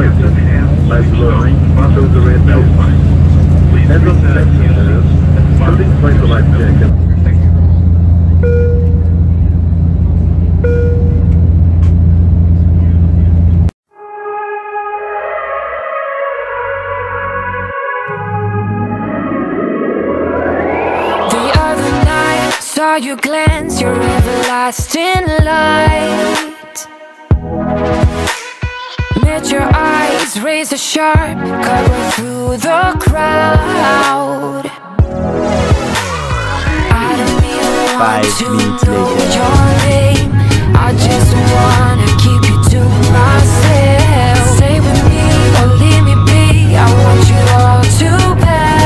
Preston, Basel-Lorraine, Marshall the Red Belt Fine. As of passengers, holding place the life jacket. You glance your everlasting light. Met your eyes, razor sharp, cut through the crowd. I don't even want to know your name. I just wanna keep you to myself. Stay with me or leave me be. I want you all to pass.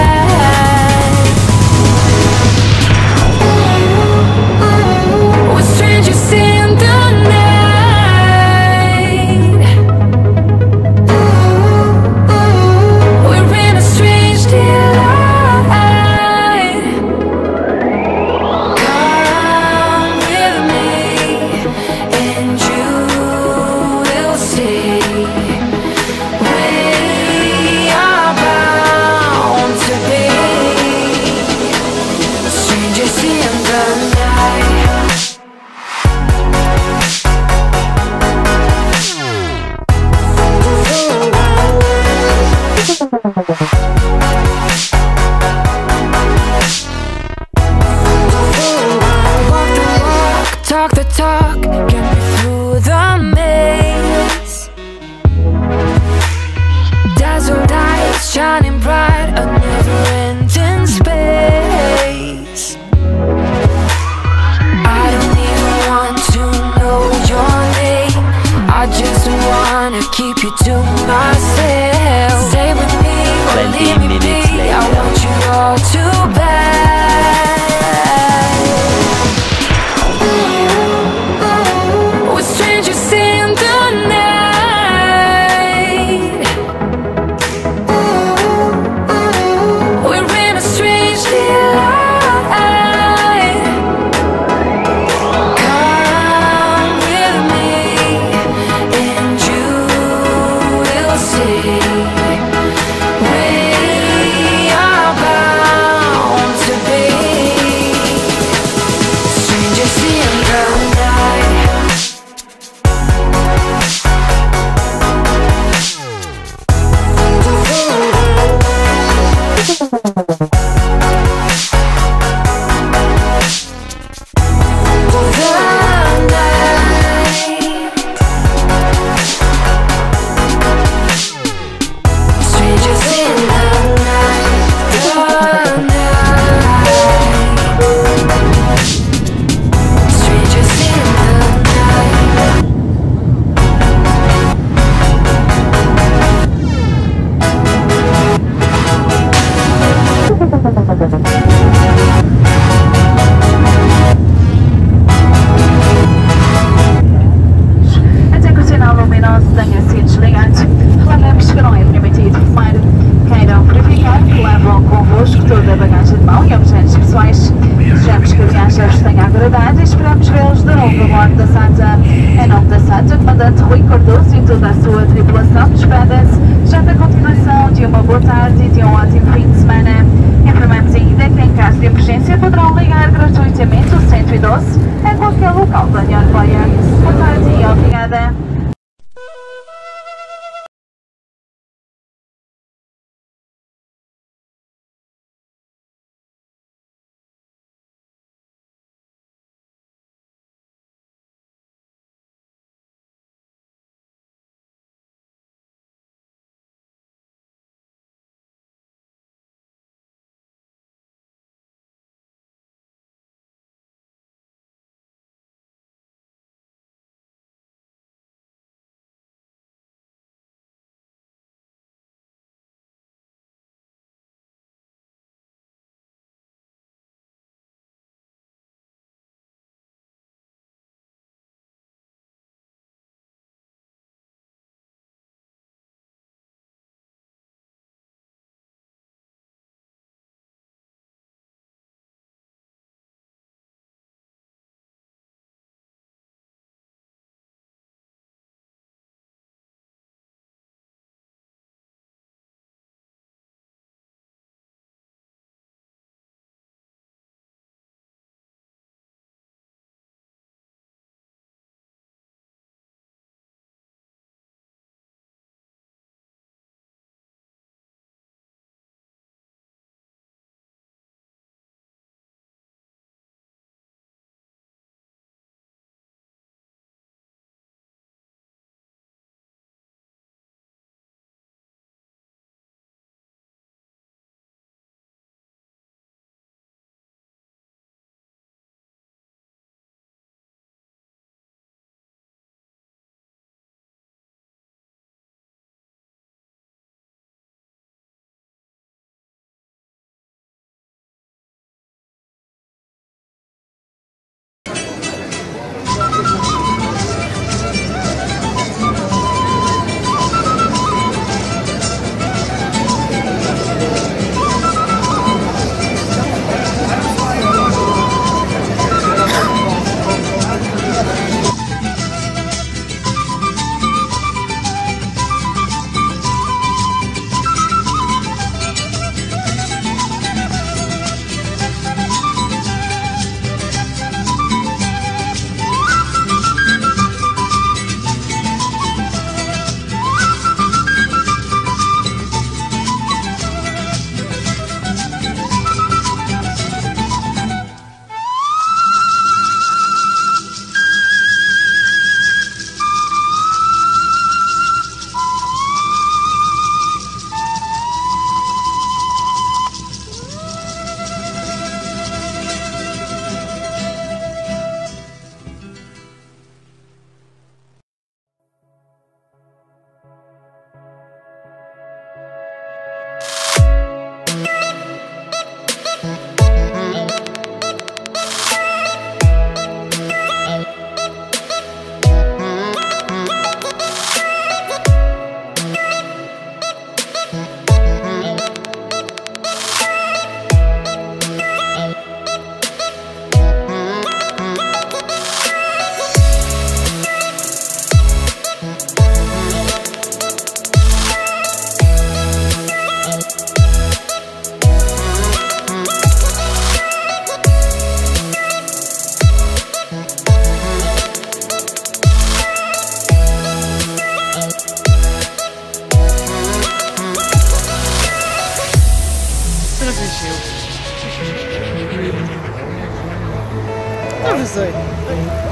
sei.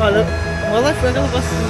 Olha, o elefante eu não gosto de